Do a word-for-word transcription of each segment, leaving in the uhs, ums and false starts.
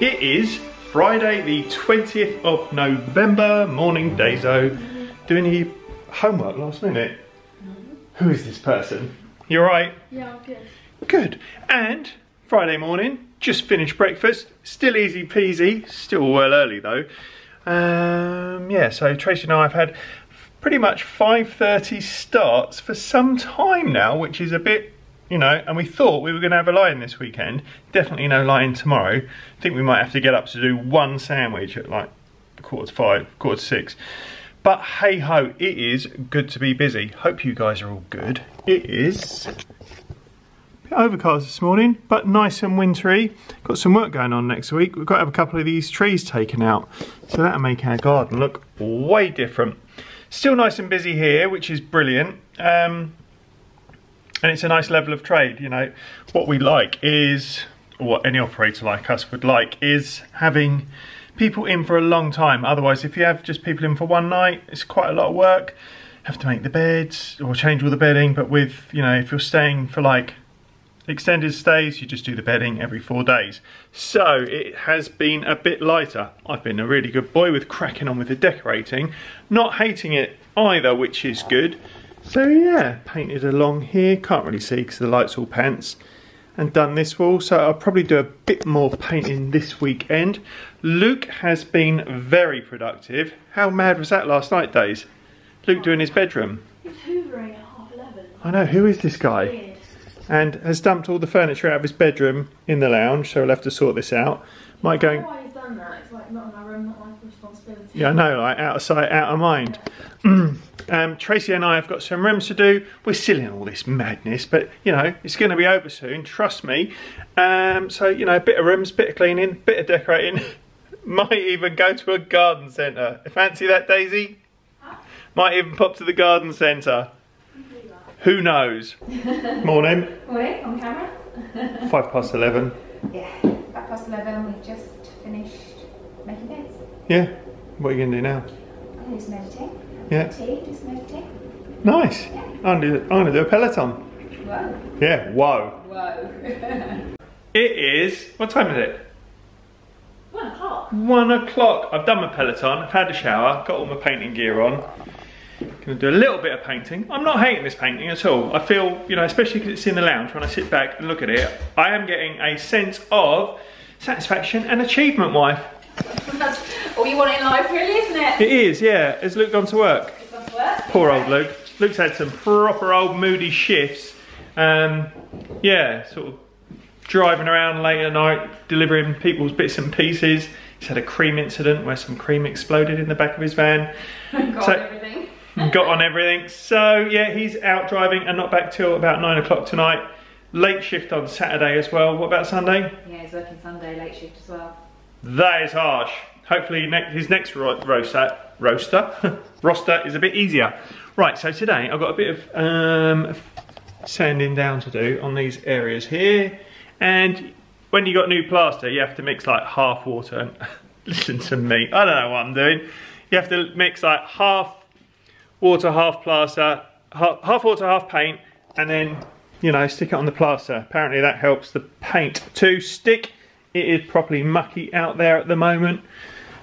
It is Friday the twentieth of November, morning Daiso. Do any homework last minute? No. Who is this person? You alright? Yeah, I'm good. Good. And Friday morning, just finished breakfast. Still easy peasy. Still well early though. Um, yeah, so Tracey and I have had pretty much five thirty starts for some time now, which is a bit, you know, and we thought we were going to have a lie-in this weekend. Definitely no lie-in tomorrow. I think we might have to get up to do one sandwich at like quarter to five, quarter to six. But hey ho, it is good to be busy. Hope you guys are all good. It is a bit overcast this morning, but nice and wintry. Got some work going on next week. We've got to have a couple of these trees taken out. So that'll make our garden look way different. Still nice and busy here, which is brilliant. Um, And it's a nice level of trade, you know. What we like is, or what any operator like us would like, is having people in for a long time. Otherwise, if you have just people in for one night, it's quite a lot of work. Have to make the beds or change all the bedding. But with, you know, if you're staying for like extended stays, you just do the bedding every four days. So it has been a bit lighter. I've been a really good boy with cracking on with the decorating. Not hating it either, which is good. So yeah, painted along here, can't really see because the light's all pants, and done this wall, so I'll probably do a bit more painting this weekend. Luke has been very productive. How mad was that last night, Days? Luke doing his bedroom. He's hoovering at half eleven. I know, who is this guy? Weird. And has dumped all the furniture out of his bedroom in the lounge, so we'll have to sort this out. Might go... I don't know why you've done that, it's like not in our room, not my responsibility. Yeah, I know, like out of sight, out of mind. Mm. Um, Tracey and I have got some rooms to do. We're still in all this madness, but you know, it's going to be over soon, trust me. Um, so, you know, a bit of rooms, bit of cleaning, bit of decorating. Might even go to a garden centre. Fancy that, Daisy? Huh? Might even pop to the garden centre. Who knows? Morning. Wait, on camera? Five past eleven. Yeah, five past eleven. We've just finished making beds. Yeah. What are you going to do now? I'm going to meditate. Yeah. Tea, just make tea. Nice. Yeah. I'm going to do a Peloton. Whoa. Yeah, whoa. Whoa. It is, what time is it? One o'clock. One o'clock. I've done my Peloton, I've had a shower, got all my painting gear on. Going to do a little bit of painting. I'm not hating this painting at all. I feel, you know, especially because it's in the lounge, when I sit back and look at it, I am getting a sense of satisfaction and achievement, wife. That's all you want in life, really, isn't it? It is, yeah. Has Luke gone to work? He's gone to work. Poor old Luke. Luke's had some proper old moody shifts. Um, yeah, sort of driving around late at night, delivering people's bits and pieces. He's had a cream incident where some cream exploded in the back of his van. Got so, on everything. Got on everything. So, yeah, he's out driving and not back till about nine o'clock tonight. Late shift on Saturday as well. What about Sunday? Yeah, he's working Sunday, late shift as well. That is harsh. Hopefully his next ro roaster, roaster? roster is a bit easier. Right, so today I've got a bit of um, sanding down to do on these areas here. And when you got new plaster, you have to mix like half water. And listen to me, I don't know what I'm doing. You have to mix like half water, half plaster, half, half water, half paint, and then, you know, stick it on the plaster. Apparently that helps the paint to stick. It is properly mucky out there at the moment.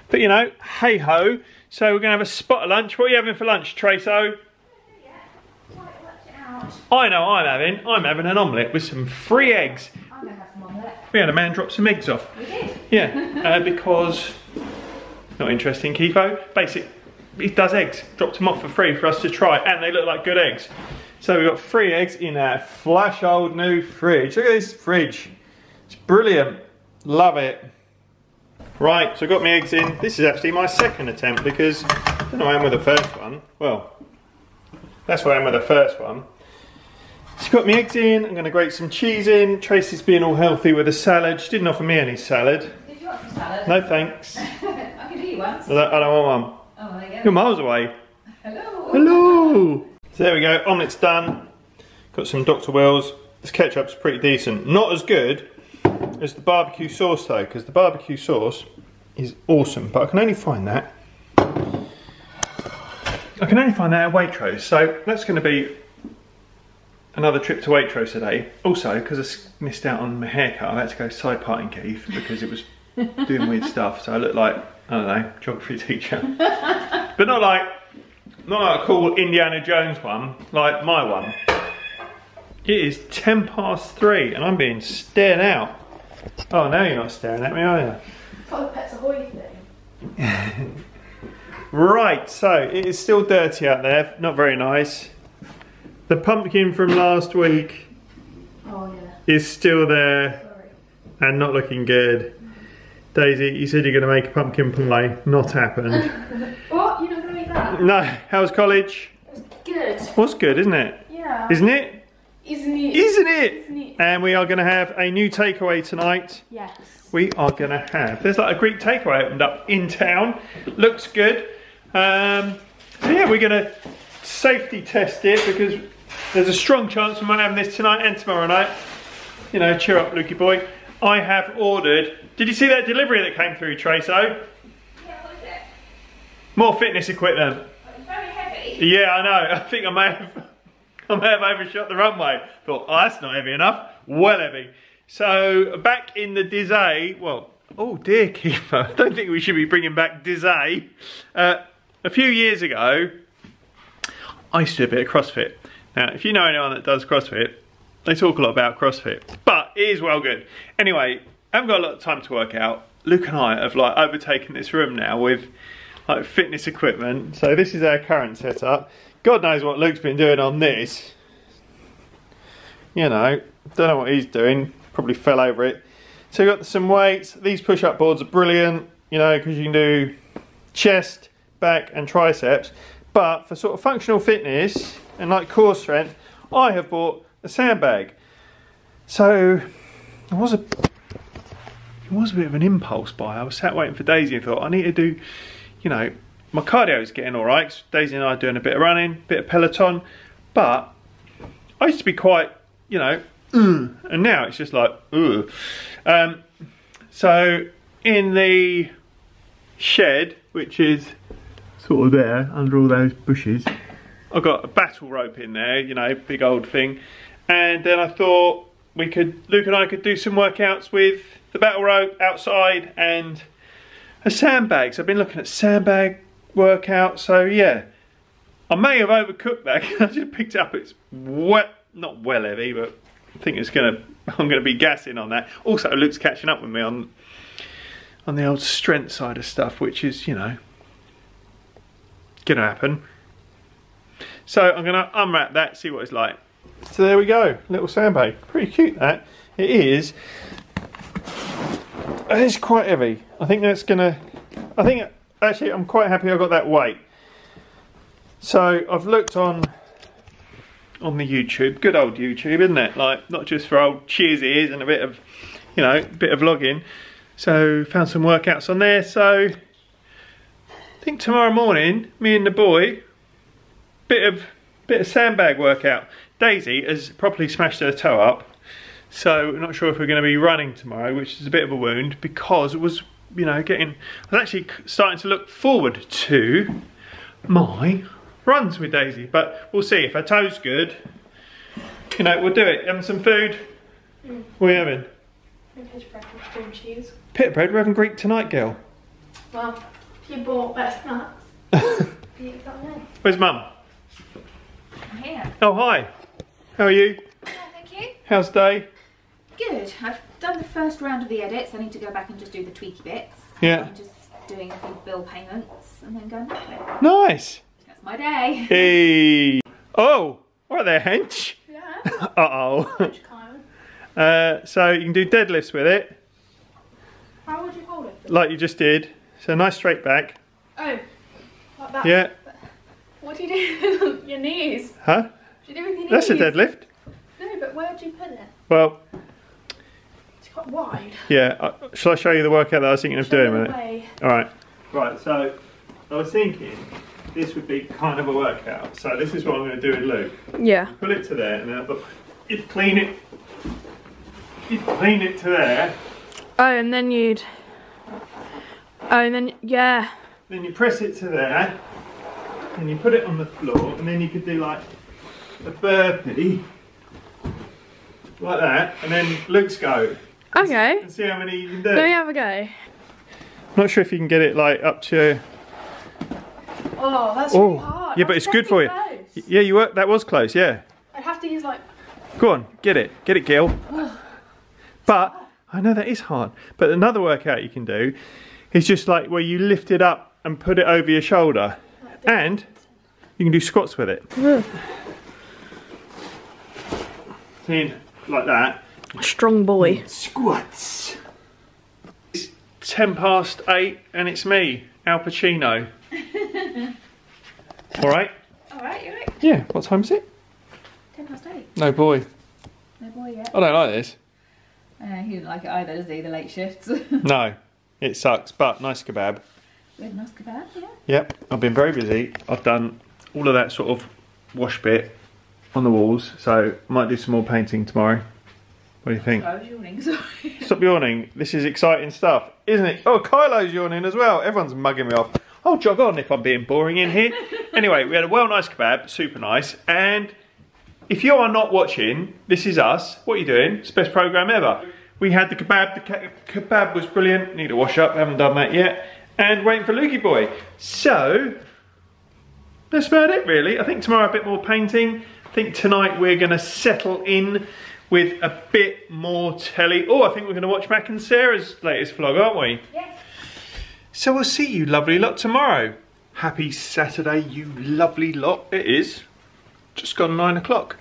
But you know, hey ho. So we're going to have a spot of lunch. What are you having for lunch, Tracey? Yeah, I know I'm having. I'm having an omelette with some free eggs. I'm going to have some omelette. We had a man drop some eggs off. We did? Yeah, uh, because... Not interesting, Kifo. Basic, he does eggs. Dropped them off for free for us to try. And they look like good eggs. So we've got free eggs in our flash old new fridge. Look at this fridge. It's brilliant. Love it. Right, so I got my eggs in. This is actually my second attempt because I don't know where I am with the first one. Well, that's where I am with the first one. So got my eggs in. I'm going to grate some cheese in. Tracey's being all healthy with a salad. She didn't offer me any salad. Did you want some salad? No thanks. I can do you one. I don't, I don't want one. Oh, there you go. You're miles away. Hello. Hello. So there we go. Omelette's done. Got some Doctor Will's. This ketchup's pretty decent. Not as good. There's the barbecue sauce though, because the barbecue sauce is awesome, but I can only find that I can only find that at Waitrose, so that's going to be another trip to Waitrose today. Also, because I missed out on my haircut, I had to go side parting Keith because it was doing weird stuff. So I look like, I don't know, geography teacher. But not like, not like a cool Indiana Jones one, like my one. It is ten past three and I'm being stared out. Oh, now you're not staring at me, are you? It's like the Pets Ahoy thing. Right, so it is still dirty out there, not very nice. The pumpkin from last week oh, yeah. is still there. Sorry. And not looking good. Daisy, you said you're going to make a pumpkin pie. Not happened. What? You're not going to make that? No. How's college? It was good. It was good, isn't it? Yeah. Isn't it? Isn't it? Isn't it? Isn't it? And we are going to have a new takeaway tonight. Yes. We are going to have. There's like a Greek takeaway opened up in town. Looks good. Um, so yeah, we're going to safety test it because there's a strong chance we might have this tonight and tomorrow night. You know, cheer up, Lukey boy. I have ordered. Did you see that delivery that came through, Tracey? Yeah, what was it? More fitness equipment. It was very heavy. Yeah, I know. I think I may have, I may have overshot the runway. Thought, oh, that's not heavy enough. Well heavy. So back in the Dizay, well, oh dear, Keeper. I don't think we should be bringing back Dizay. Uh, a few years ago, I used to do a bit of CrossFit. Now, if you know anyone that does CrossFit, they talk a lot about CrossFit, but it is well good. Anyway, I haven't got a lot of time to work out. Luke and I have like overtaken this room now with like fitness equipment. So this is our current setup. God knows what Luke's been doing on this. You know, don't know what he's doing. Probably fell over it. So we've got some weights. These push-up boards are brilliant, you know, because you can do chest, back and triceps. But for sort of functional fitness and like core strength, I have bought a sandbag. So it was a it was a bit of an impulse buy. I was sat waiting for Daisy and thought I need to do, you know, my cardio is getting all right. So Daisy and I are doing a bit of running, a bit of Peloton, but I used to be quite, you know, mm, and now it's just like, ugh. Um, so in the shed, which is sort of there under all those bushes, I've got a battle rope in there, you know, big old thing. And then I thought we could, Luke and I could do some workouts with the battle rope outside and a sandbag. So I've been looking at sandbag workouts. So yeah, I may have overcooked that. I just picked it up. It's well, not well heavy, but I think it's gonna. I'm gonna be gassing on that. Also, Luke's catching up with me on on the old strength side of stuff, which is, you know, gonna happen. So I'm gonna unwrap that, see what it's like. So there we go, little sandbag. Pretty cute that. It is. It's quite heavy. I think that's gonna, I think, actually I'm quite happy I got that weight. So I've looked on, on the YouTube, good old YouTube, isn't it? Like, not just for old Cheers Ears and a bit of, you know, a bit of vlogging. So found some workouts on there. So I think tomorrow morning, me and the boy, bit of bit of sandbag workout. Daisy has properly smashed her toe up, so I'm not sure if we're going to be running tomorrow, which is a bit of a wound because it was, you know, getting. I was actually starting to look forward to my runs with Daisy, but we'll see if her toe's good. You know, we'll do it. Having some food. Mm. What are you having? Pita bread with cream cheese. Pita bread. We're having Greek tonight, girl. Well, if you bought better snacks, you eat that then. Where's Mum? I'm here. Oh, hi. How are you? Yeah, thank you. How's day? Good. I've done the first round of the edits. I need to go back and just do the tweaky bits. Yeah. I'm just doing a few bill payments and then going back to it. Nice. That's my day. Hey. Oh, right there, hench. Yeah. Uh-oh. Hench Kylo. Uh, so you can do deadlifts with it. How would you hold it? Like you just did. So nice straight back. Oh, like that? Yeah. What do you do with your knees? Huh? What do you do with your knees? That's a deadlift. No, but where do you put it? Well, it's quite wide. Yeah. Uh, shall I show you the workout that I was thinking of doing with it? All right. Right. So I was thinking this would be kind of a workout. So this is what I'm going to do with Luke. Yeah. You put it to there, and then I thought you'd clean it. You'd clean it to there. Oh, and then you'd. Oh, and then yeah. Then you press it to there. And you put it on the floor, and then you could do like a burpee, like that, and then Luke's go. Okay. And see how many you can do. Let me have a go. Not sure if you can get it like up to. Oh, that's oh. really hard. Yeah, but it's good for you. Close. Yeah, you were. That was close. Yeah. I'd have to use like. Go on, get it, get it, Gil. But I know that is hard. But another workout you can do is just like where you lift it up and put it over your shoulder, and you can do squats with it. See, like that. Strong boy. Squats. It's ten past eight, and it's me, Al Pacino. All right. All right, you right? Yeah. What time is it? Ten past eight. No boy. No boy yet. I don't like this. Uh, he didn't like it either, does he? The late shifts. No, it sucks. But nice kebab. We had a nice kebab, yeah. Yep. I've been very busy. I've done all of that sort of wash bit on the walls, so I might do some more painting tomorrow. What do you think? I was yawning, sorry. Stop yawning. This is exciting stuff, isn't it? Oh, Kylo's yawning as well. Everyone's mugging me off. I'll jog on if I'm being boring in here. Anyway, we had a well nice kebab, super nice. And if you are not watching, this is us. What are you doing? It's the best program ever. We had the kebab. The kebab was brilliant. Need a wash up. Haven't done that yet. And waiting for Lukey boy. So that's about it, really. I think tomorrow a bit more painting. I think tonight we're going to settle in with a bit more telly. Oh, I think we're going to watch Mac and Sarah's latest vlog, aren't we? Yes. So we'll see you lovely lot tomorrow. Happy Saturday, you lovely lot. It is just gone nine o'clock.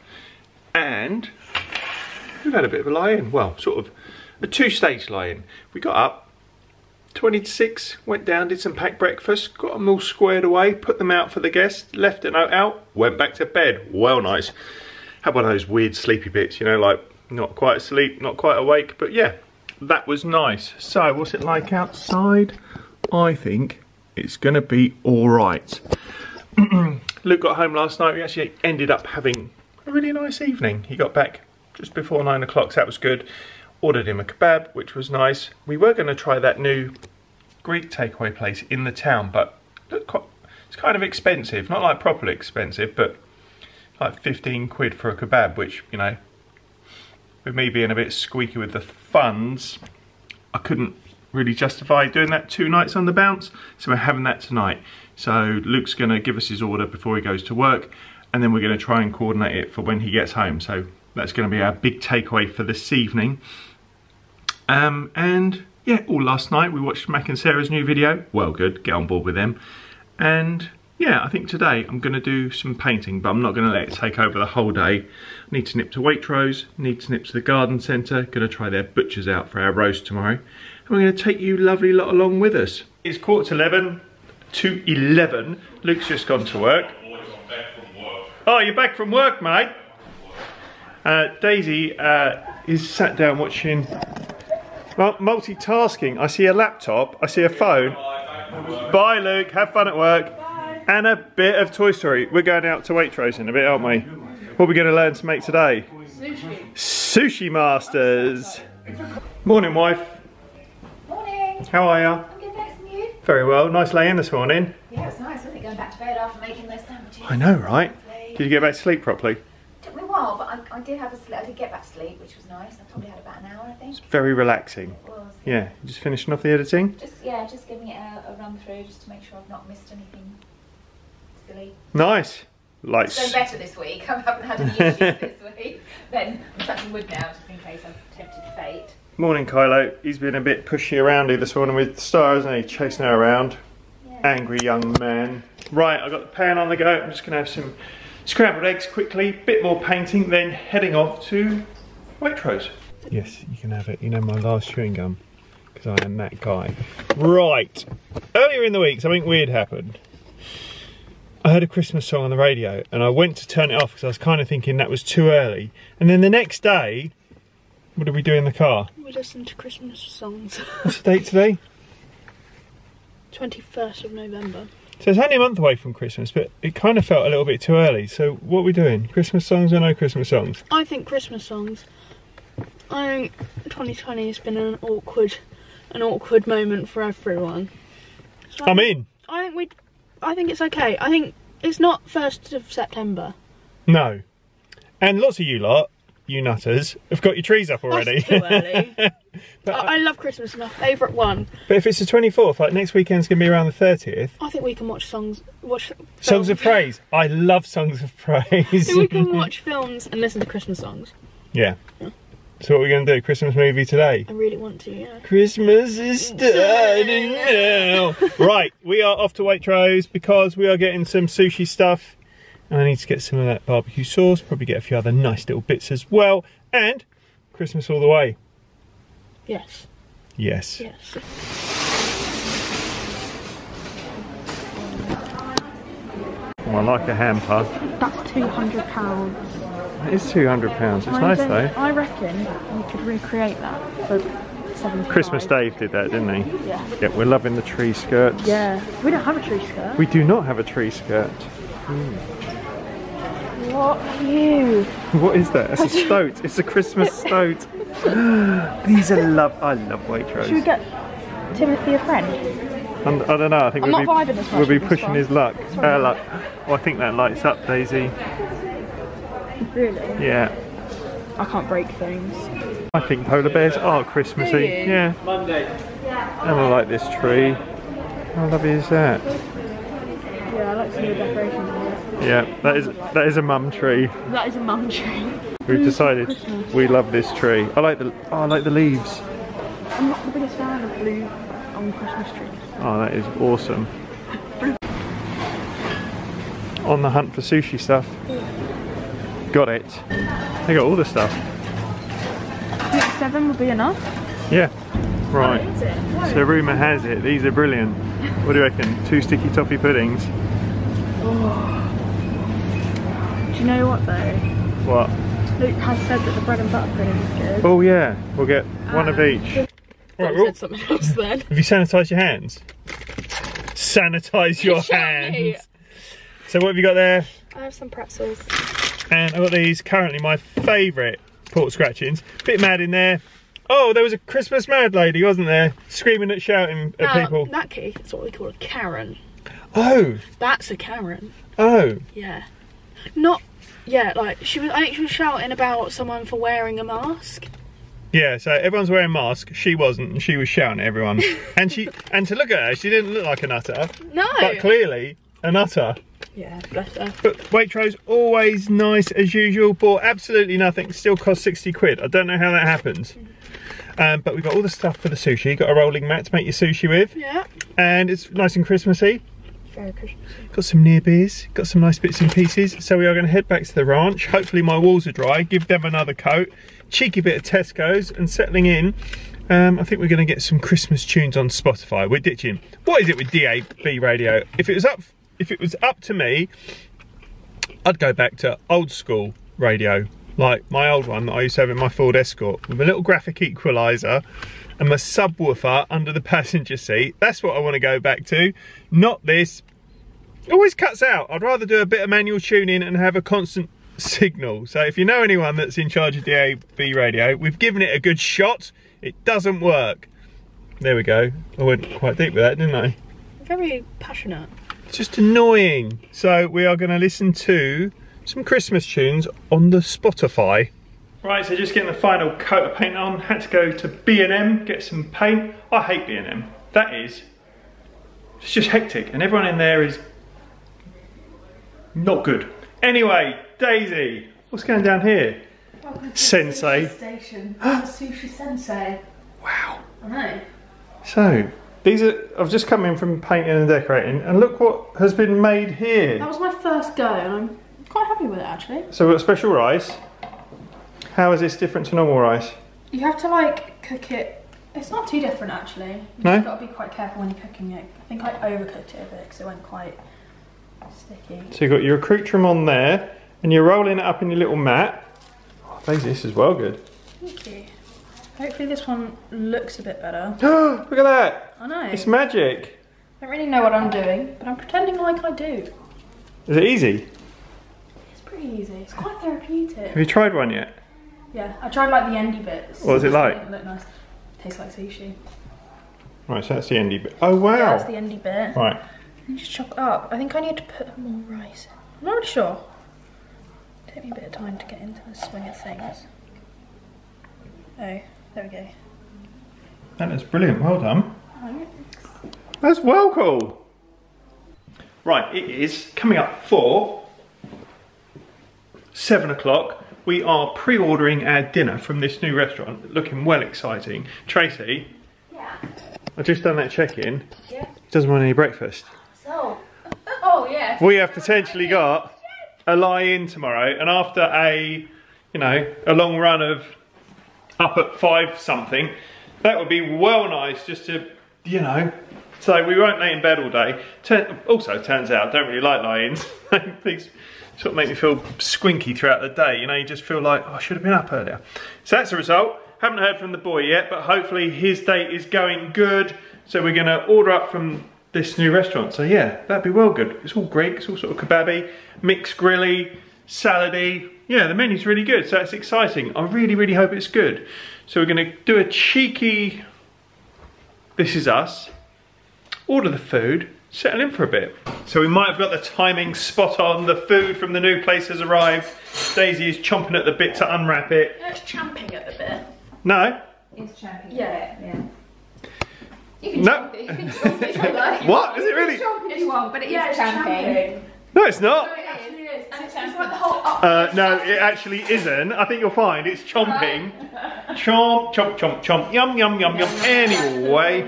And we've had a bit of a lie-in. Well, sort of a two-stage lie-in. We got up, twenty to six, went down, did some packed breakfast, got them all squared away, put them out for the guests, left a note out, went back to bed. Well, nice. Had one of those weird sleepy bits, you know, like not quite asleep, not quite awake. But yeah, that was nice. So what's it like outside? I think it's going to be all right. Luke got home last night. We actually ended up having a really nice evening. He got back just before nine o'clock, so that was good. Ordered him a kebab, which was nice. We were going to try that new Greek takeaway place in the town, but it's kind of expensive. Not like properly expensive, but like fifteen quid for a kebab, which, you know, with me being a bit squeaky with the funds, I couldn't really justify doing that two nights on the bounce, so we're having that tonight. So Luke's going to give us his order before he goes to work, and then we're going to try and coordinate it for when he gets home. So that's going to be our big takeaway for this evening. Um, and yeah, all last night we watched Mac and Sarah's new video. Well, good, get on board with them. And yeah, I think today I'm going to do some painting, but I'm not going to let it take over the whole day. I need to nip to Waitrose, need to nip to the garden centre, going to try their butchers out for our roast tomorrow. We're going to take you lovely lot along with us. It's quarter to eleven, to eleven. Luke's just gone to work. Oh, you're back from work, mate. Uh, Daisy uh, is sat down watching, well, multitasking. I see a laptop, I see a phone. Bye, Luke. Have fun at work. Bye. And a bit of Toy Story. We're going out to Waitrose in a bit, aren't we? What are we going to learn to make today? Sushi. Sushi Masters. Morning, wife. How are you? I'm good, thanks, and you? Very well. Nice lay in this morning. Yeah, it was nice, wasn't it? Going back to bed after making those sandwiches. I know, right? Did you get back to sleep properly? It took me a while, but I, I did have a sleep. I did get back to sleep, which was nice. I probably had about an hour, I think. It's very relaxing. It was. Yeah. Just finishing off the editing? Just yeah, just giving it a, a run through, just to make sure I've not missed anything silly. Nice. Like it's done better this week. I haven't had any issues this week. Then I'm touching wood now, just in case I've tempted fate. Morning, Kylo. He's been a bit pushy around here this morning with the star, isn't he? Chasing her around. Yeah. Angry young man. Right, I've got the pan on the go. I'm just going to have some scrambled eggs quickly, bit more painting, then heading off to Waitrose. Yes, you can have it. You know my last chewing gum, because I am that guy. Right. Earlier in the week, something weird happened. I heard a Christmas song on the radio, and I went to turn it off because I was kind of thinking that was too early. And then the next day, what do we do in the car? We listen to Christmas songs. What's the date today? twenty-first of November. So it's only a month away from Christmas, but it kind of felt a little bit too early. So what are we doing? Christmas songs or no Christmas songs? I think Christmas songs. I think twenty twenty has been an awkward, an awkward moment for everyone. So I mean, I think we, I think it's okay. I think it's not first of September. No, and lots of you lot, you nutters, have got your trees up already. That's too early. But I, I love Christmas, my favourite one. But if it's the twenty-fourth, like next weekend's going to be around the thirtieth. I think we can watch songs. Watch films. Songs of praise. I love songs of praise. So we can watch films and listen to Christmas songs. Yeah. yeah. So what are we going to do? Christmas movie today? I really want to, yeah. Christmas is starting now. Right, we are off to Waitrose because we are getting some sushi stuff. And I need to get some of that barbecue sauce, probably get a few other nice little bits as well. And Christmas all the way. Yes. Yes. Yes. Oh, I like a hamper. That's two hundred pounds. It is two hundred pounds, it's I nice though. I reckon we could recreate that for seventy-five. Christmas Dave did that, didn't he? Yeah. Yeah, we're loving the tree skirts. Yeah. We don't have a tree skirt. We do not have a tree skirt. Mm. What are you? What is that? It's a stoat. It's a Christmas stoat. These are love. I love Waitrose. Should we get Timothy a friend? I'm, I don't know, I think I'm we'll be, we'll be pushing one. his luck. Her luck. Oh, I think that lights up, Daisy. Really? Yeah. I can't break things. I think polar bears are Christmassy. Yeah. Monday. And I like this tree. How lovely is that? Yeah, I like some of the decorations on it. Yeah, that is that is a mum tree. That is a mum tree. We've decided Christmas. We love this tree. I like the oh, I like the leaves. I'm not the biggest fan of blue on Christmas trees. Oh, that is awesome. On the hunt for sushi stuff. Got it. They got all the stuff. Next seven will be enough. Yeah. Right. So rumour has it, these are brilliant. What do you reckon? Two sticky toffee puddings. Oh. Do you know what though? What? Luke has said that the bread and butter pudding is good. Oh yeah. We'll get um, one of each. Right, said something else then. Have you sanitised your hands? Sanitise your hands. Me. So what have you got there? I have some pretzels. And I've got these, currently my favourite pork scratchings. Bit mad in there. Oh, there was a Christmas mad lady, wasn't there? Screaming and shouting at now, people. That key is what we call a Karen. Oh. That's a Karen. Oh. Yeah. Not, yeah, like, she was, I think she was shouting about someone for wearing a mask. Yeah, so everyone's wearing masks. She wasn't, and she was shouting at everyone. and she, and to look at her, she didn't look like a nutter. No. But clearly, a nutter. Yeah, bless her. But Waitrose, always nice as usual, bought absolutely nothing, still cost sixty quid. I don't know how that happens. Um, but we've got all the stuff for the sushi, got a rolling mat to make your sushi with. Yeah. And it's nice and Christmassy. Very Christmassy. Got some near beers, got some nice bits and pieces. So we are going to head back to the ranch. Hopefully my walls are dry, give them another coat. Cheeky bit of Tesco's and settling in. Um, I think we're going to get some Christmas tunes on Spotify. We're ditching. What is it with D A B radio? If it was up... If it was up to me, I'd go back to old school radio, like my old one that I used to have in my Ford Escort, with a little graphic equaliser and my subwoofer under the passenger seat. That's what I want to go back to, not this. It always cuts out. I'd rather do a bit of manual tuning and have a constant signal. So if you know anyone that's in charge of D A B radio, we've given it a good shot. It doesn't work. There we go. I went quite deep with that, didn't I? Very passionate. Just annoying. So we are going to listen to some Christmas tunes on the Spotify. Right, so just getting the final coat of paint on. Had to go to B and M, get some paint. I hate B and M. That is, it's just hectic and everyone in there is not good. Anyway, Daisy, what's going down here? Welcome to Sensei. Sushi Station. Sushi Sensei. Wow. I know. So. These are, I've just come in from painting and decorating and look what has been made here. That was my first go and I'm quite happy with it actually. So we've got special rice. How is this different to normal rice? You have to like cook it, it's not too different actually. You've no? got to be quite careful when you're cooking it. I think I overcooked it a bit because it went quite sticky. So you've got your accoutrement on there and you're rolling it up in your little mat. Oh, Daisy, this is well good. Thank you. Hopefully this one looks a bit better. Look at that! I know. It's magic. I don't really know what I'm doing, but I'm pretending like I do. Is it easy? It's pretty easy. It's quite therapeutic. Have you tried one yet? Yeah, I tried like the endy bits. What was it like? It looked nice. Tastes like sushi. Right, so that's the endy bit. Oh wow! Yeah, that's the endy bit. Right. Then just chop it up. I think I need to put more rice. I'm not really sure. Take me a bit of time to get into the swing of things. Oh. There we go. That is brilliant, well done. That's well cool. Right, it is coming up for seven o'clock. We are pre-ordering our dinner from this new restaurant. Looking well exciting. Tracey? Yeah? I've just done that check-in. Yeah? He doesn't want any breakfast. So? Oh, yes. We have potentially got a lie-in tomorrow, and after a, you know, a long run of up at five something, that would be well nice just to, you know, so we won't lay in bed all day. Turn, also, turns out I don't really like lie-ins. Things sort of make me feel squinky throughout the day. You know, you just feel like, oh, I should have been up earlier. So that's the result. Haven't heard from the boy yet, but hopefully his day is going good. So we're going to order up from this new restaurant. So yeah, that'd be well good. It's all Greek, it's all sort of kebabby, mixed grilly, salady. Yeah, the menu's really good, so that's exciting. I really, really hope it's good. So we're going to do a cheeky This Is Us, order the food, settle in for a bit. So we might have got the timing spot on. The food from the new place has arrived. Daisy is chomping at the bit to unwrap it. No, it's champing at the bit. No? It's champing yeah. at the bit, yeah. You can no. chomp it, you can chomp it, like. What? Is it really? You can chomp it if you want, but it yeah, is champing. No, it's not. No, it actually is. And it's like the whole up uh, no, it actually isn't. I think you'll find it's chomping. Chomp, chomp, chomp, chomp. Yum, yum, yum, yum. Anyway.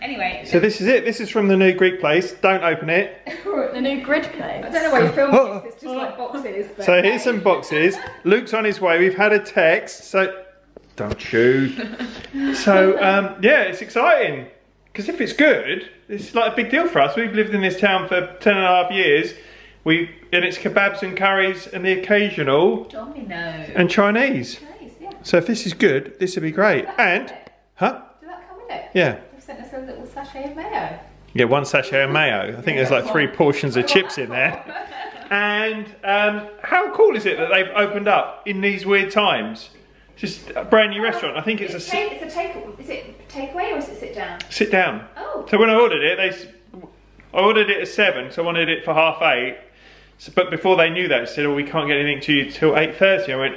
Anyway. So this is it. This is from the new Greek place. Don't open it. The new grid place. I don't know where you filmed this. It's just like boxes. But so here's some boxes. Luke's on his way. We've had a text. So don't you. So um, yeah, it's exciting. Because if it's good, it's like a big deal for us. We've lived in this town for ten and a half years. We and it's kebabs and curries and the occasional Domino and Chinese. Chinese yeah. So if this is good, this would be great. And huh? Did that come with it? Yeah. They've sent us a little sachet of mayo. Yeah, one sachet of mayo. I think there's like three portions of chips in there. And um, how cool is it that they've opened up in these weird times? Just a brand new restaurant. I think it's, it's a take, it's a take. Is it takeaway or is it sit down? Sit down. Oh. So when I ordered it, they I ordered it at seven, so I wanted it for half eight. So, but before they knew that, they said, "Oh, we can't get anything to you till eight thirty." I went,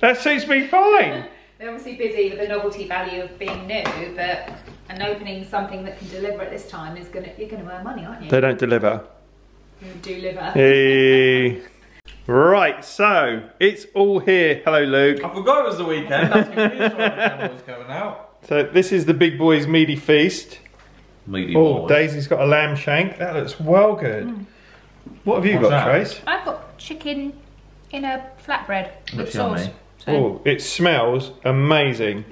"That suits me fine." They're obviously busy with the novelty value of being new, but and opening something that can deliver at this time is gonna you're gonna earn money, aren't you? They don't deliver. You deliver. Hey. Right, so it's all here. Hello, Luke. I forgot it was the weekend. That's confused when the camera was going out. So this is the big boys' meaty feast. Meaty oh, boy. Daisy's got a lamb shank. That looks well good. Mm. What have you What's got, that? Trace? I've got chicken in a flatbread with sauce. So. Oh, it smells amazing.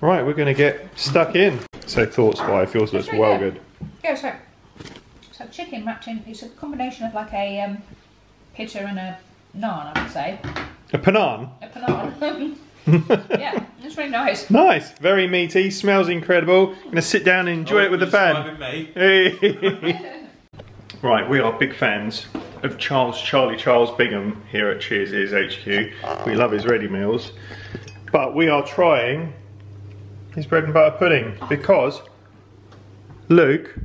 Right, we're going to get stuck in. So thoughts, wife, yours looks well good. Yeah, so so chicken wrapped in. It's a combination of like a um, pita and a naan, I would say. A panan? A panan. Yeah, it's really nice. Nice, very meaty, smells incredible. I'm gonna sit down and enjoy oh, it with the fan. Hey. Right, we are big fans of Charles, Charlie Charles Bigham here at Cheers Ears H Q. We love his ready meals. But we are trying his bread and butter pudding because Luke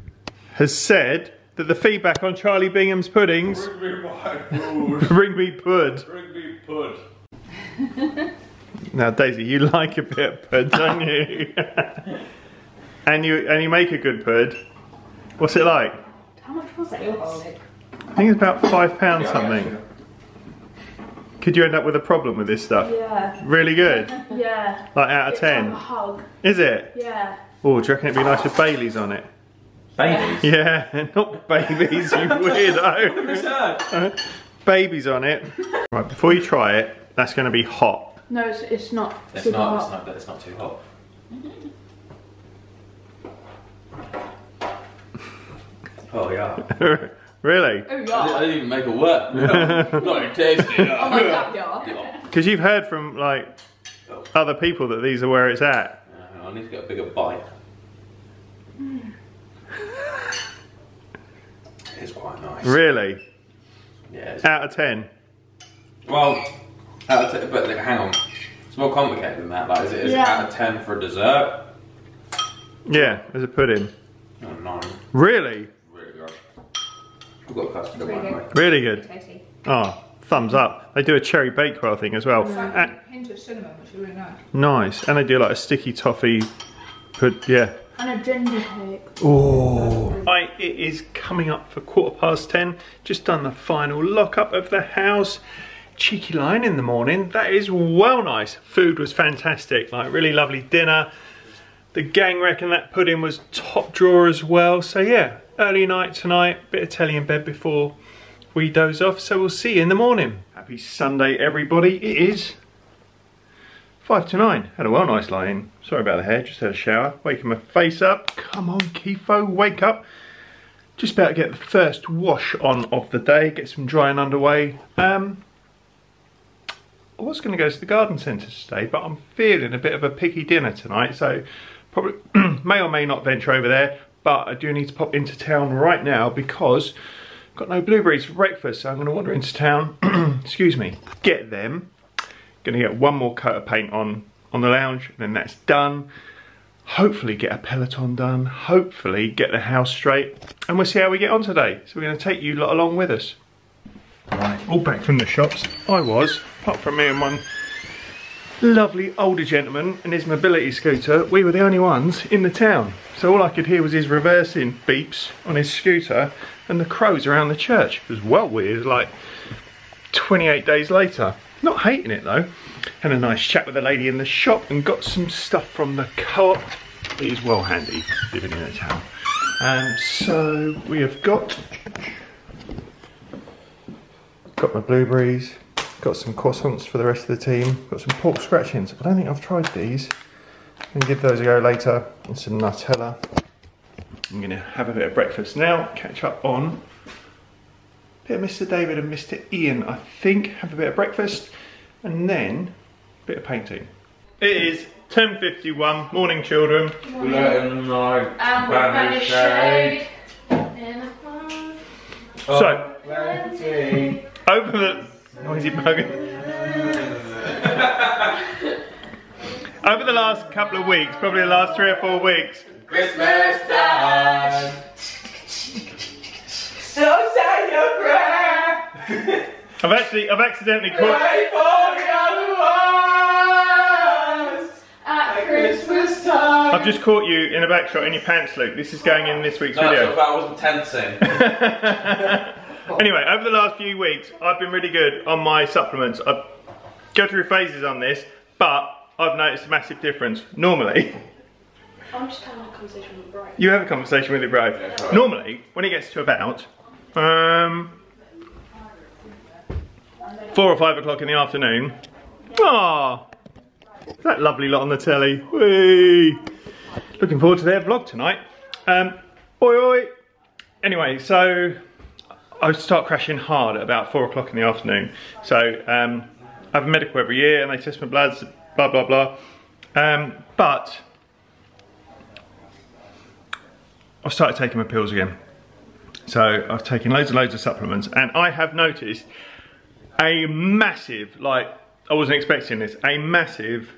has said that the feedback on Charlie Bingham's puddings. Bring me my pud. Bring me pud. Bring me pud. Now, Daisy, you like a bit of pud, don't you? and you and you make a good pud. What's it like? How much was it? I think it's about five pounds yeah, something. Yeah. Could you end up with a problem with this stuff? Yeah. Really good. Yeah. Like out of it's ten. Like a hug. Is it? Yeah. Oh, do you reckon it'd be nice with Baileys on it? Babies? Yeah, not babies, you weirdo. Babies on it. Right, before you try it, that's going to be hot. No, it's, it's not it's super not, hot. It's not, it's not too hot. Oh, yeah. Really? Oh, yeah. I didn't even make it work. Not even tasty. Oh, my God, yeah. Because you've heard from, like, other people that these are where it's at. Uh, I need to get a bigger bite. Mm. It's quite nice. Really? Yeah. It's out of ten? Well, out of ten, but hang on. It's more complicated than that, like, is it? Is yeah. it out of ten for a dessert? Yeah, there's a pudding. Oh, nine. Really? Really good. I've got a custard really one, right? Really good. Tasty. Oh, thumbs up. They do a cherry bakewell thing as well. It's like a hint of cinnamon, which is really nice. Nice. And they do like a sticky toffee Put, yeah. And a ginger cake. Oh. Right, it is coming up for quarter past ten. Just done the final lock-up of the house. Cheeky line in the morning. That is well nice. Food was fantastic. Like, really lovely dinner. The gang reckon that pudding was top drawer as well. So, yeah. Early night tonight. Bit of telly in bed before we doze off. So, we'll see you in the morning. Happy Sunday, everybody. It is... five to nine, had a well nice lie in. Sorry about the hair, just had a shower. Waking my face up. Come on, Kifo, wake up. Just about to get the first wash on of the day, get some drying underway. Um, I was gonna go to the garden centre today, but I'm feeling a bit of a picky dinner tonight, so probably may or may not venture over there, but I do need to pop into town right now because I've got no blueberries for breakfast, so I'm gonna wander into town, excuse me, get them. Gonna get one more coat of paint on on the lounge, and then that's done. Hopefully get a Peloton done, hopefully get the house straight, and we'll see how we get on today. So we're gonna take you lot along with us. Right, all back from the shops. I was, apart from me and one lovely older gentleman and his mobility scooter, we were the only ones in the town. So all I could hear was his reversing beeps on his scooter and the crows around the church. It was well weird, like twenty-eight days later. Not hating it though. Had a nice chat with a lady in the shop and got some stuff from the co-op. It is well handy living in a town. Um, so we have got got my blueberries, got some croissants for the rest of the team, got some pork scratchings. I don't think I've tried these. I'm gonna give those a go later. And some Nutella. I'm gonna have a bit of breakfast now. Catch up on. Bit of Mister David and Mister Ian, I think. Have a bit of breakfast and then a bit of painting. It is ten fifty-one. Morning, children. Morning. And we're shade. So, plenty. Over the noisy bugging. Over the last couple of weeks, probably the last three or four weeks. Christmas time. So say your prayer. I've actually, I've accidentally caught. Pray for the ones at Christmas time. I've just caught you in a back shot in your pants, Luke. This is going in this week's no, video. No, I wasn't tensing. Anyway, over the last few weeks, I've been really good on my supplements. I go through phases on this, but I've noticed a massive difference. Normally. I'm just having a conversation with Bro. You have a conversation with it, Bro. Yeah. Normally, when it gets to about um, four or five o'clock in the afternoon. Ah, that lovely lot on the telly. Whee! Looking forward to their vlog tonight. Um, oi, oi. Anyway, so I start crashing hard at about four o'clock in the afternoon. So um, I have a medical every year, and they test my bloods, blah blah blah. Um, but I've started taking my pills again. So I've taken loads and loads of supplements, and I have noticed a massive, like, I wasn't expecting this, a massive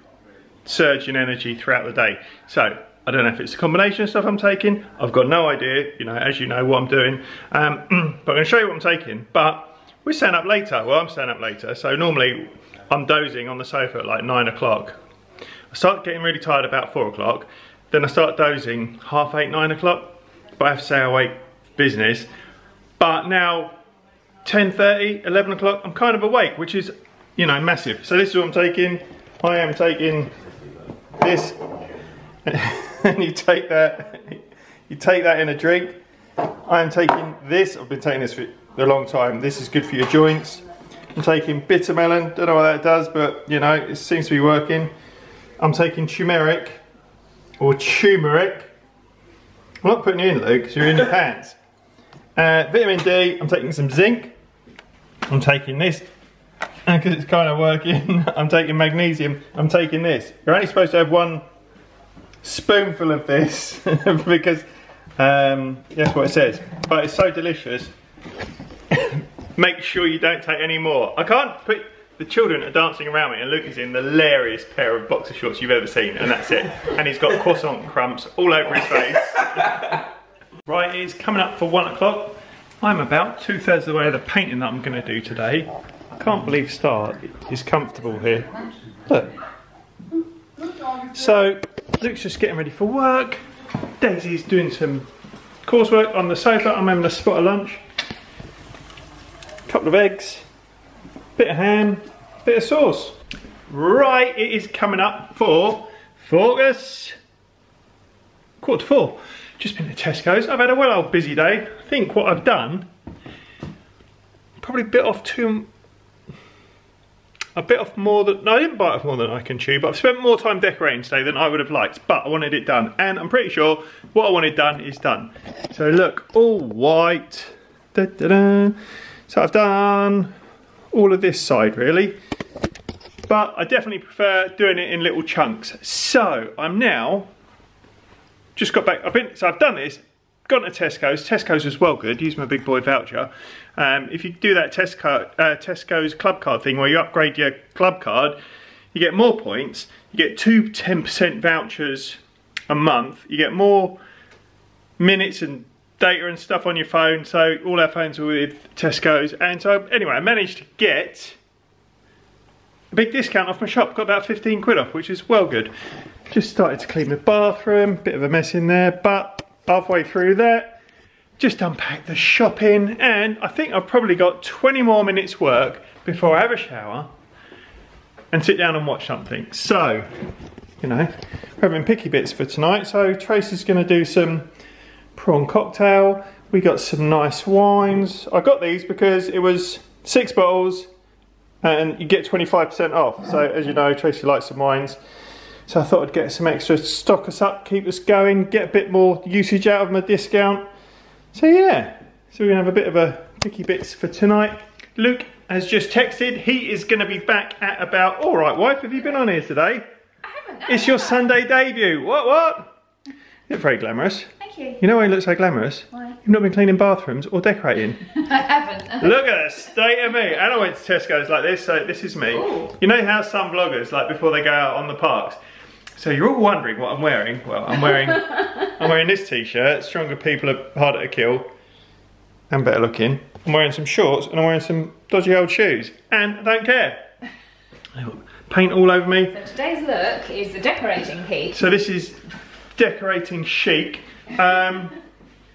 surge in energy throughout the day. So I don't know if it's a combination of stuff I'm taking. I've got no idea, you know, as you know what I'm doing. Um, but I'm gonna show you what I'm taking, but we're staying up later. Well, I'm staying up later. So normally I'm dozing on the sofa at like nine o'clock. I start getting really tired about four o'clock. Then I start dozing half eight, nine o'clock. But I have to stay awake for business. But now, ten thirty, eleven o'clock, I'm kind of awake, which is, you know, massive. So this is what I'm taking. I am taking this, and you take that, you take that in a drink. I am taking this. I've been taking this for a long time. This is good for your joints. I'm taking bitter melon. Don't know what that does, but, you know, it seems to be working. I'm taking turmeric. Or turmeric. I'm not putting you in, Luke, because you're in your pants. Uh, vitamin D, I'm taking some zinc. I'm taking this, because it's kind of working. I'm taking magnesium. I'm taking this. You're only supposed to have one spoonful of this, because um, that's what it says. But it's so delicious. Make sure you don't take any more. I can't put... The children are dancing around me, and Luke is in the hilarious pair of boxer shorts you've ever seen, and that's it. And he's got croissant crumbs all over his face. Right, it's coming up for one o'clock. I'm about two thirds of the way of the painting that I'm going to do today. I can't believe Star is comfortable here. Look. So, Luke's just getting ready for work. Daisy's doing some coursework on the sofa. I'm having a spot of lunch. Couple of eggs, bit of ham, bit of sauce. Right, it is coming up for focus. Quarter to four. Just been to Tesco's. I've had a well old busy day. I think what I've done, probably bit off too, a bit off more than, no I didn't bite off more than I can chew, but I've spent more time decorating today than I would have liked, but I wanted it done. And I'm pretty sure what I wanted done is done. So look, all white. Da, da, da. So I've done all of this side really, but I definitely prefer doing it in little chunks. So I'm now, just got back, I've been, so I've done this, gone to Tesco's, Tesco's was well good, use my big boy voucher. Um, if you do that Tesco, uh, Tesco's club card thing where you upgrade your club card, you get more points, you get two ten percent vouchers a month, you get more minutes and data and stuff on your phone. So all our phones were with Tesco's, and so anyway I managed to get a big discount off my shop, got about fifteen quid off, which is well good. Just started to clean the bathroom, bit of a mess in there, but halfway through that, just unpacked the shopping, and I think I've probably got twenty more minutes work before I have a shower and sit down and watch something. So you know, we're having picky bits for tonight. So Tracey's going to do some prawn cocktail. We got some nice wines. I got these because it was six bottles and you get twenty-five percent off. So as you know, Tracy likes some wines. So I thought I'd get some extra to stock us up, keep us going, get a bit more usage out of my discount. So yeah, so we're gonna have a bit of a picky bits for tonight. Luke has just texted. He is gonna be back at about, all right wife, have you been on here today? I haven't. It's your Sunday debut. What, what? You're very glamorous. You know why he looks so glamorous? Why? You've not been cleaning bathrooms or decorating. I haven't. No. Look at the state of me. And I went to Tesco's like this, so this is me. Ooh. You know how some vloggers, like before they go out on the parks, so you're all wondering what I'm wearing. Well, I'm wearing, I'm wearing this t-shirt. Stronger people are harder to kill and better looking. I'm wearing some shorts and I'm wearing some dodgy old shoes. And I don't care. Paint all over me. So today's look is the decorating heat. So this is decorating chic. Um,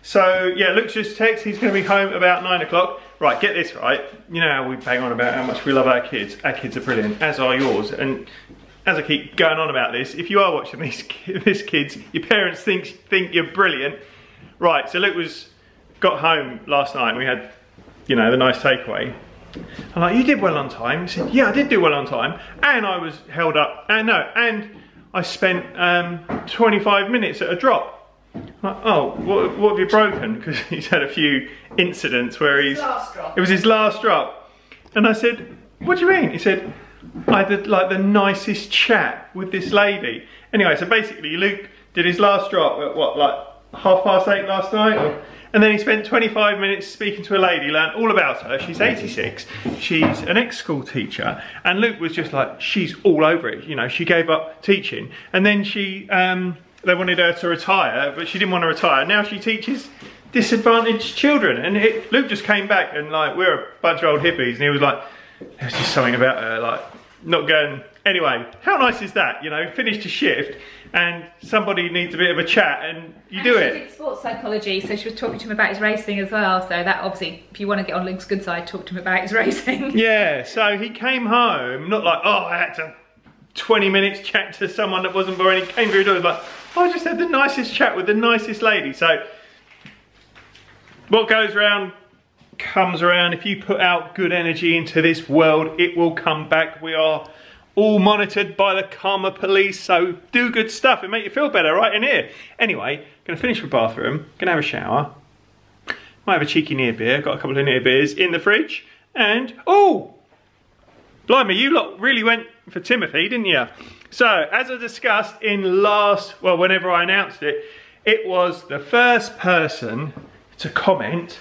so yeah, Luke's just texted, he's going to be home about nine o'clock. Right, get this right, you know how we bang on about how much we love our kids. Our kids are brilliant, as are yours. And as I keep going on about this, if you are watching these, this kids, your parents think, think you're brilliant. Right, so Luke was, got home last night and we had, you know, the nice takeaway. I'm like, you did well on time. He said, yeah, I did do well on time. And I was held up, and no, and I spent um, twenty-five minutes at a drop. Like, oh, what, what have you broken? Because he's had a few incidents where he's... Last drop. It was his last drop. And I said, what do you mean? He said, I had like the nicest chat with this lady. Anyway, so basically Luke did his last drop at what, like half past eight last night? Oh. And then he spent twenty-five minutes speaking to a lady, learned all about her. She's eighty-six, she's an ex-school teacher. And Luke was just like, she's all over it. You know, she gave up teaching. And then she... Um, they wanted her to retire, but she didn't want to retire. Now she teaches disadvantaged children. And it, Luke just came back and like, we were a bunch of old hippies, and he was like, there's just something about her, like, not going, anyway, how nice is that? You know, finished a shift and somebody needs a bit of a chat and you and do she it. She did sports psychology, so she was talking to him about his racing as well. So that obviously, if you want to get on Luke's good side, talk to him about his racing. Yeah, so he came home, not like, oh, I had to twenty minutes chat to someone that wasn't boring. He came through the door and was like, I just had the nicest chat with the nicest lady. So what goes around comes around. If you put out good energy into this world, it will come back. We are all monitored by the karma police, so do good stuff. It make you feel better right in here. Anyway, gonna finish the bathroom, gonna have a shower, might have a cheeky near beer. Got a couple of near beers in the fridge. And oh, blimey, you lot really went for Timothy, didn't you? So, as I discussed in last, well, whenever I announced it, it was the first person to comment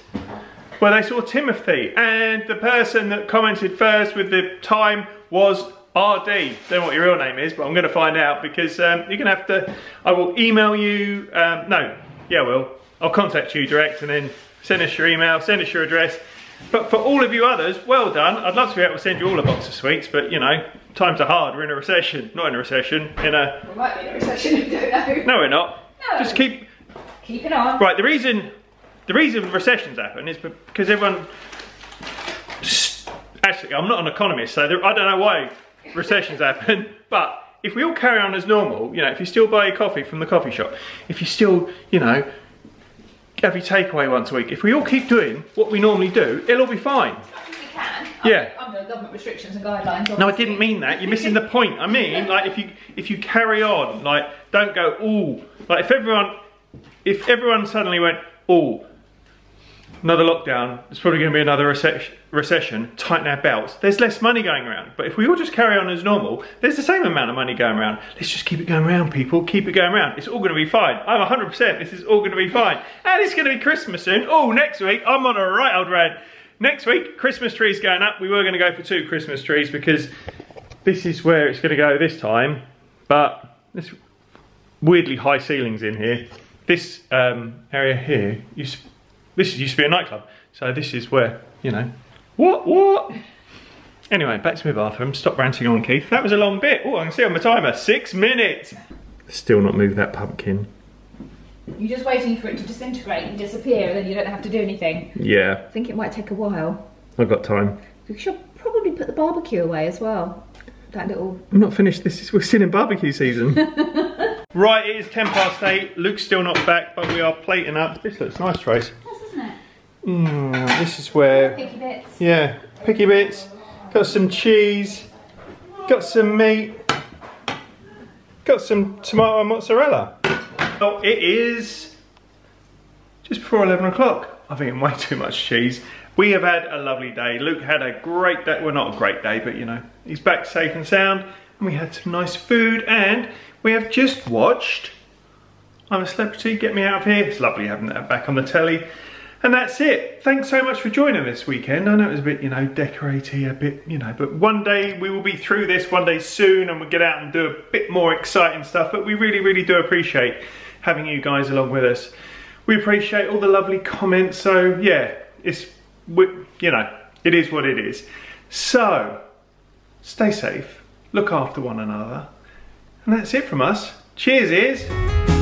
where they saw Timothy. And the person that commented first with the time was R D. Don't know what your real name is, but I'm going to find out, because um, you're going to have to, I will email you, um, no, yeah, I will. I'll contact you direct and then send us your email, send us your address. But for all of you others, well done. I'd love to be able to send you all a box of sweets, but you know, Times are hard, we're in a recession. Not in a recession, in a... We might be in a recession, we don't know. No, we're not. No. Just keep... Keep it on. Right, the reason... The reason recessions happen is because everyone... Actually, I'm not an economist, so there, I don't know why recessions happen, but... If we all carry on as normal, you know, if you still buy your coffee from the coffee shop, if you still, you know, have your takeaway once a week, if we all keep doing what we normally do, it'll all be fine. I think we can. Yeah. Under government restrictions and guidelines. Obviously. No, I didn't mean that. You're missing the point. I mean, like, if you if you carry on, like, don't go, ooh. Like, if everyone, if everyone suddenly went, ooh, another lockdown, it's probably going to be another recession, recession, tighten our belts. There's less money going around. But if we all just carry on as normal, there's the same amount of money going around. Let's just keep it going around, people. Keep it going around. It's all going to be fine. I'm one hundred percent. This is all going to be fine. And it's going to be Christmas soon. Oh, next week, I'm on a right old rant. Next week, Christmas trees going up. We were going to go for two Christmas trees because this is where it's going to go this time. But there's weirdly high ceilings in here. This um, area here, you This used to be a nightclub, so this is where, you know, what, what? Anyway, back to my bathroom. Stop ranting on, Keith. That was a long bit. Oh, I can see on my timer, six minutes. Still not moved that pumpkin. You're just waiting for it to disintegrate and disappear, and then you don't have to do anything. Yeah. I think it might take a while. I've got time. We should probably put the barbecue away as well. That little... I'm not finished. This is, we're still in barbecue season. Right, it is ten past eight. Luke's still not back, but we are plating up. This looks nice, Trace. Mm, this is where, picky bits. Yeah, picky bits, got some cheese, got some meat, got some tomato and mozzarella. Oh, it is just before eleven o'clock. I've eaten way too much cheese. We have had a lovely day. Luke had a great day, well, not a great day, but you know, he's back safe and sound, and we had some nice food, and we have just watched I'm a Celebrity, Get Me Out of Here. It's lovely having that back on the telly. And that's it. Thanks so much for joining this weekend. I know it was a bit, you know, decorating, a bit, you know, but one day we will be through this, one day soon, and we'll get out and do a bit more exciting stuff. But we really, really do appreciate having you guys along with us. We appreciate all the lovely comments. So, yeah, it's, we, you know, it is what it is. So, stay safe, look after one another. And that's it from us. Cheers, ears.